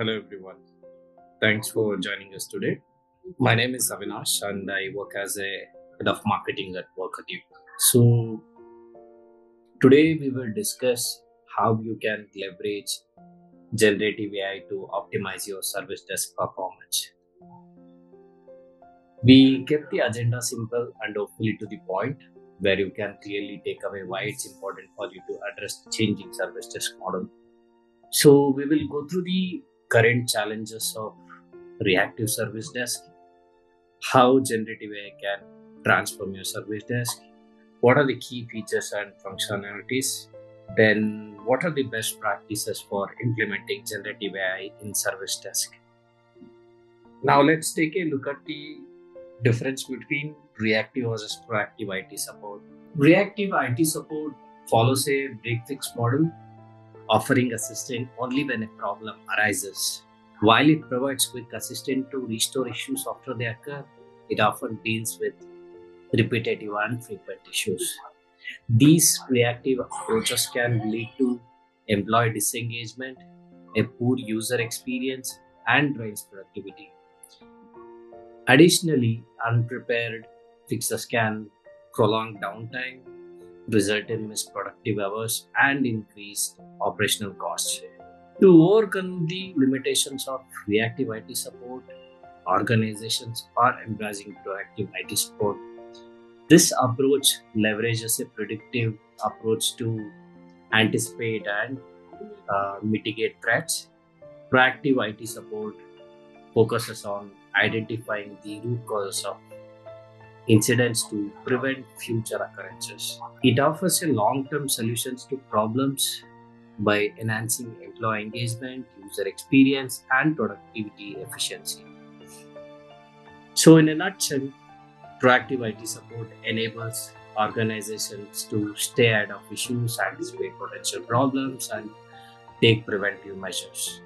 Hello everyone. Thanks for joining us today. My name is Avinash and I work as a head of marketing at Workativ. So today we will discuss how you can leverage generative AI to optimize your service desk performance. We kept the agenda simple and hopefully to the point, where you can clearly take away why it's important for you to address the changing service desk model. So we will go through the current challenges of reactive service desk, how generative AI can transform your service desk, what are the key features and functionalities, then what are the best practices for implementing generative AI in service desk. Now let's take a look at the difference between reactive versus proactive IT support. Reactive IT support follows a break-fix model, offering assistance only when a problem arises. While it provides quick assistance to restore issues after they occur, it often deals with repetitive and frequent issues. These reactive approaches can lead to employee disengagement, a poor user experience, and drains productivity. Additionally, unprepared fixes can prolong downtime, result in missed productive hours, and increased operational costs. To overcome the limitations of reactive IT support, organizations are embracing proactive IT support. This approach leverages a predictive approach to anticipate and mitigate threats. Proactive IT support focuses on identifying the root causes of incidents to prevent future occurrences. It offers a long-term solutions to problems by enhancing employee engagement, user experience, and productivity efficiency. So in a nutshell, proactive IT support enables organizations to stay ahead of issues, anticipate potential problems, and take preventive measures.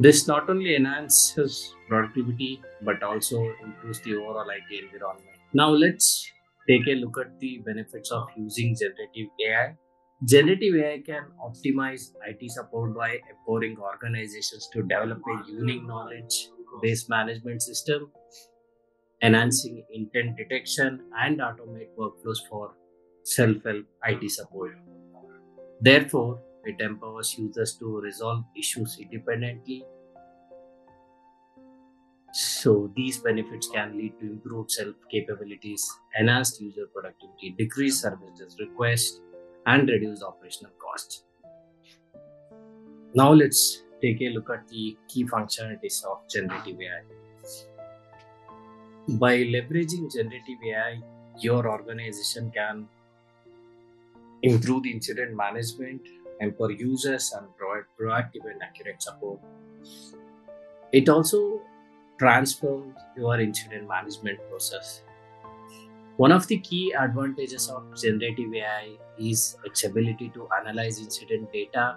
This not only enhances productivity, but also improves the overall IT environment. Now let's take a look at the benefits of using generative AI. Generative AI can optimize IT support by empowering organizations to develop a unique knowledge-based management system, enhancing intent detection, and automate workflows for self-help IT support. Therefore, it empowers users to resolve issues independently. So these benefits can lead to improved self-capabilities, enhanced user productivity, decreased service requests, and reduced operational costs. Now let's take a look at the key functionalities of generative AI. By leveraging generative AI, your organization can improve the incident management, empower users, and provide proactive and accurate support. It also transforms your incident management process. One of the key advantages of generative AI is its ability to analyze incident data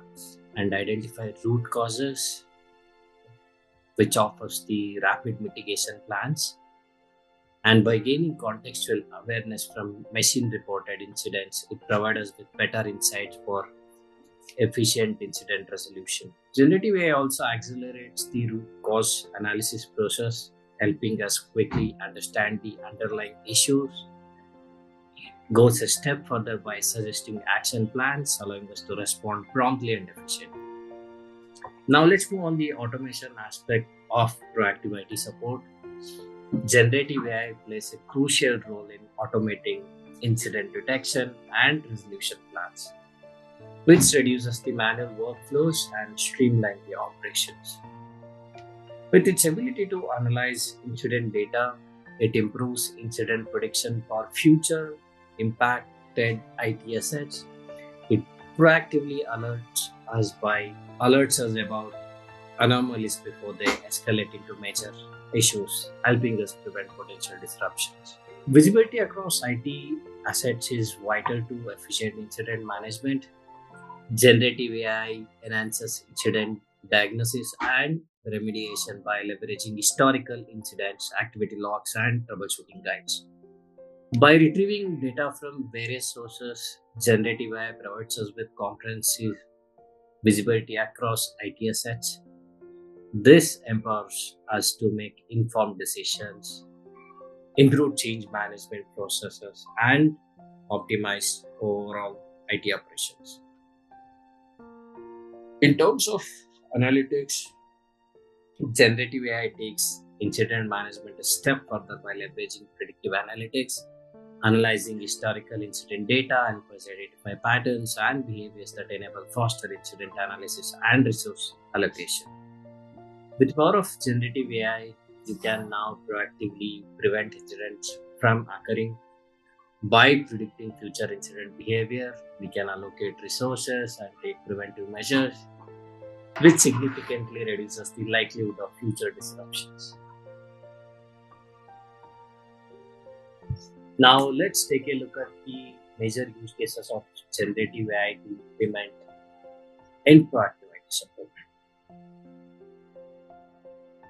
and identify root causes, which offers the rapid mitigation plans. And by gaining contextual awareness from machine-reported incidents, it provides us with better insights for efficient incident resolution. Generative AI also accelerates the root cause analysis process, helping us quickly understand the underlying issues. It goes a step further by suggesting action plans, allowing us to respond promptly and efficiently. Now let's move on the automation aspect of proactive IT support. Generative AI plays a crucial role in automating incident detection and resolution plans, which reduces the manual workflows and streamlines the operations. With its ability to analyze incident data, it improves incident prediction for future impacted IT assets. It proactively alerts us about anomalies before they escalate into major issues, helping us prevent potential disruptions. Visibility across IT assets is vital to efficient incident management. Generative AI enhances incident diagnosis and remediation by leveraging historical incidents, activity logs, and troubleshooting guides. By retrieving data from various sources, generative AI provides us with comprehensive visibility across IT assets, This empowers us to make informed decisions, improve change management processes, and optimize overall IT operations. In terms of analytics, generative AI takes incident management a step further by leveraging predictive analytics, analyzing historical incident data, and identify patterns and behaviors that enable faster incident analysis and resource allocation. With the power of generative AI, you can now proactively prevent incidents from occurring. By predicting future incident behavior, we can allocate resources and take preventive measures, which significantly reduces the likelihood of future disruptions. Now, let's take a look at the major use cases of generative AI to implement in Proactive IT support.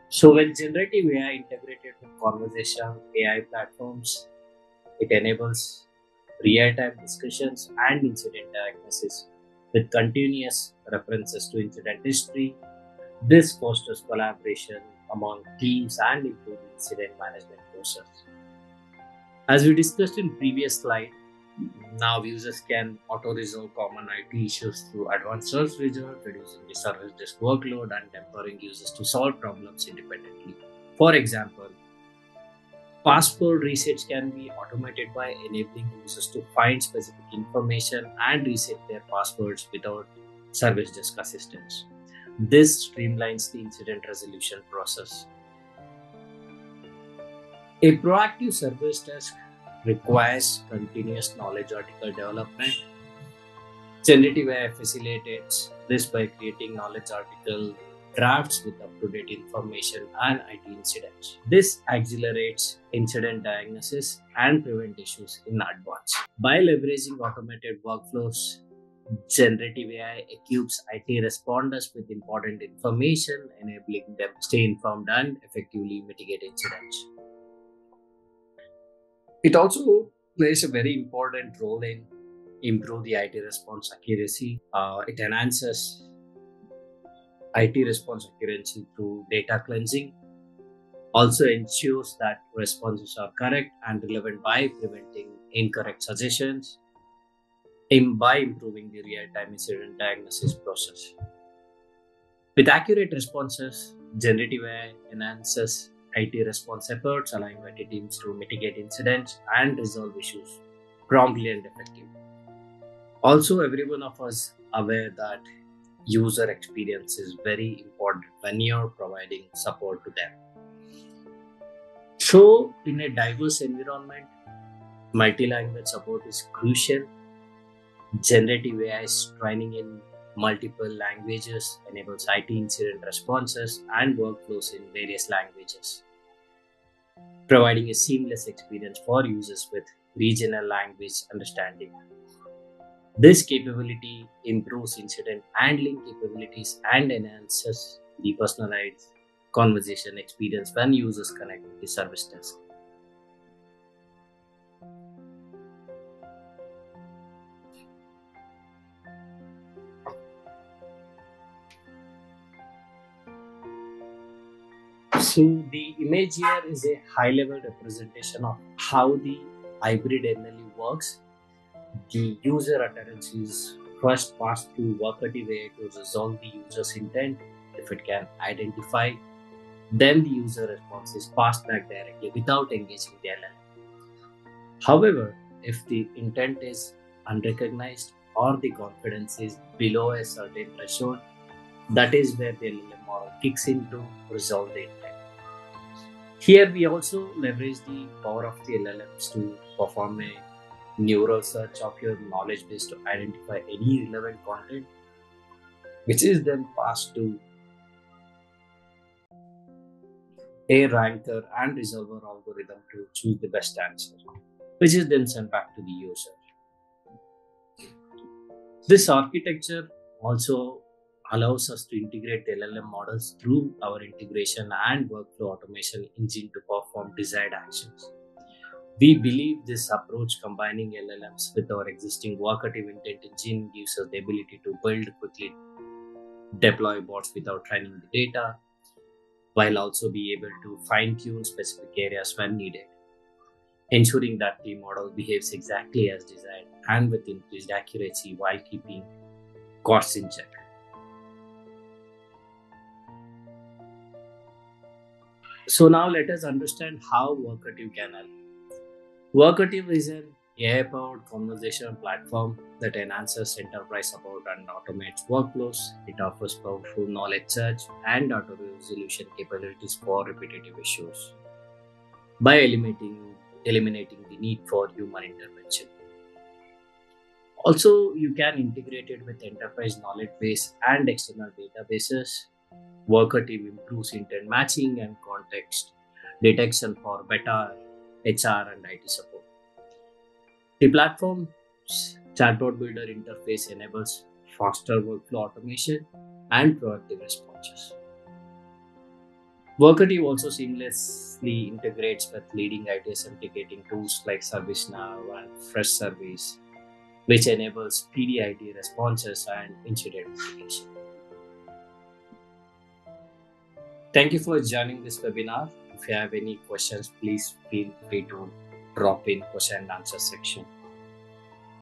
So, when generative AI integrated with conversational AI platforms, it enables real-time discussions and incident diagnosis with continuous references to incident history. This fosters collaboration among teams and improves incident management process. As we discussed in previous slide, now users can auto-resolve common IT issues through advanced search results, reducing the service desk workload and empowering users to solve problems independently. For example, password resets can be automated by enabling users to find specific information and reset their passwords without service desk assistance. This streamlines the incident resolution process. A proactive service desk requires continuous knowledge article development. Generative AI facilitates this by creating knowledge article drafts with up-to-date information and IT incidents. This accelerates incident diagnosis and prevents issues in advance. By leveraging automated workflows, generative AI equips IT responders with important information, enabling them to stay informed and effectively mitigate incidents. It also plays a very important role in improving the IT response accuracy. It enhances IT response accuracy through data cleansing, also ensures that responses are correct and relevant by preventing incorrect suggestions, and by improving the real-time incident diagnosis process. With accurate responses, generative AI enhances IT response efforts, allowing IT teams to mitigate incidents and resolve issues promptly and effectively. Also, every one of us is aware that user experience is very important when you're providing support to them. So, in a diverse environment, multi-language support is crucial. Generative AI's training in multiple languages enables IT incident responses and workflows in various languages, providing a seamless experience for users with regional language understanding. This capability improves incident handling capabilities and enhances the personalized conversation experience when users connect with the service desk. So, the image here is a high-level representation of how the hybrid NLU works. The user utterance is first passed through Workativ AI to resolve the user's intent if it can identify. Then the user response is passed back directly without engaging the LLM. However, if the intent is unrecognized or the confidence is below a certain threshold, that is where the LLM model kicks in to resolve the intent. Here we also leverage the power of the LLMs to perform a neural search of your knowledge base to identify any relevant content, which is then passed to a ranker and resolver algorithm to choose the best answer, which is then sent back to the user. This architecture also allows us to integrate LLM models through our integration and workflow automation engine to perform desired actions. We believe this approach, combining LLMs with our existing Workativ intent engine, gives us the ability to build quickly, deploy bots without training the data, while also be able to fine-tune specific areas when needed, ensuring that the model behaves exactly as desired and with increased accuracy while keeping costs in check. So now let us understand how Workativ can help. Workativ is an AI-powered conversational platform that enhances enterprise support and automates workflows. It offers powerful knowledge search and auto resolution capabilities for repetitive issues by eliminating the need for human intervention. Also, you can integrate it with enterprise knowledge base and external databases. Workativ improves intent matching and context detection for better HR and IT support. The platform's chatbot builder interface enables faster workflow automation and proactive responses. Workativ also seamlessly integrates with leading ITSM ticketing tools like ServiceNow and FreshService, which enables speedy IT responses and incident mitigation. Thank you for joining this webinar. If you have any questions, please feel free to drop in question and answer section.